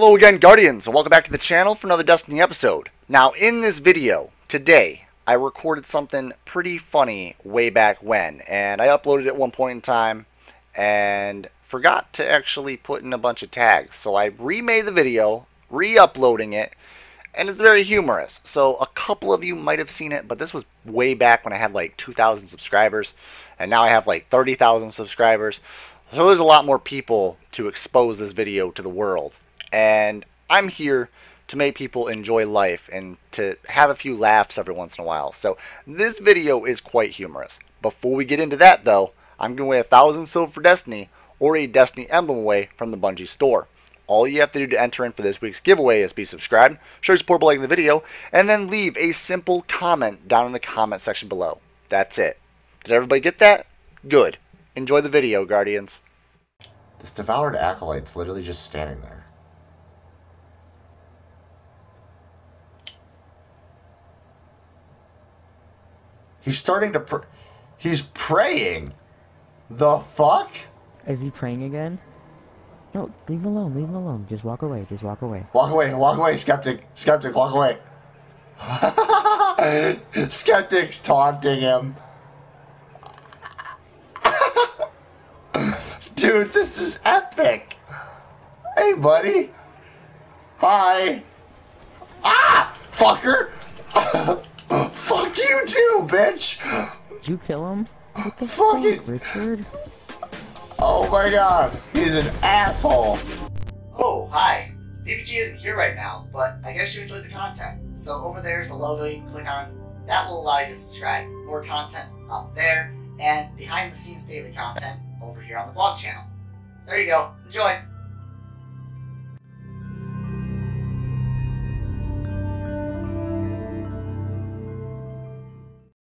Hello again, Guardians, and welcome back to the channel for another Destiny episode. Now, in this video, today, I recorded something pretty funny way back when, and I uploaded it at one point in time, and forgot to actually put in a bunch of tags. So I remade the video, re-uploading it, and it's very humorous. So a couple of you might have seen it, but this was way back when I had like 2,000 subscribers, and now I have like 30,000 subscribers. So there's a lot more people to expose this video to the world. And I'm here to make people enjoy life and to have a few laughs every once in a while. So this video is quite humorous. Before we get into that, though, I'm giving away 1,000 silver for Destiny or a Destiny emblem away from the Bungie store. All you have to do to enter in for this week's giveaway is be subscribed, show your support by liking the video, and then leave a simple comment down in the comment section below. That's it. Did everybody get that? Good. Enjoy the video, Guardians. This Devoured Acolyte's literally just standing there. He's starting to he's praying. The fuck? Is he praying again? No, leave him alone, leave him alone. Just walk away, just walk away. Walk away, Skeptic. Skeptic, walk away. Skeptic's taunting him. Dude, this is epic. Hey, buddy. Hi. Ah! Fucker! Fuck you too, bitch! Did you kill him? What the fuck, Richard? Oh my god, he's an asshole! Oh, hi! BBG isn't here right now, but I guess you enjoyed the content. So over there is a logo you can click on. That will allow you to subscribe. More content up there, and behind the scenes daily content over here on the vlog channel. There you go, enjoy!